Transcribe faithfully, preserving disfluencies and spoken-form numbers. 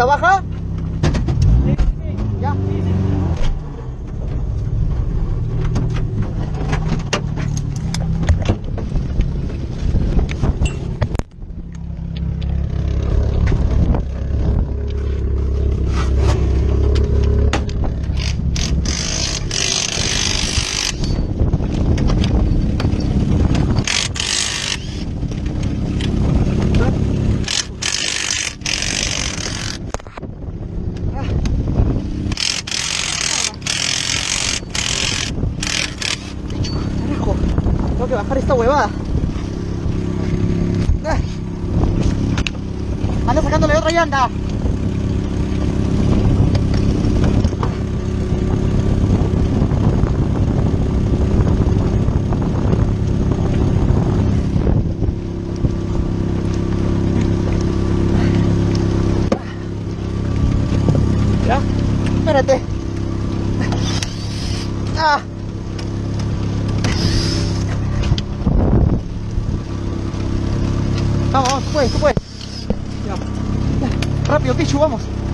hasta baja? Sí, sí. Ya. Sí, sí. Tengo que bajar esta huevada. Anda sacándole otra llanta. Ya. Espérate. Ah. Vamos, vamos, tú puedes, tú puedes. Ya. Rápido, Pichu, vamos.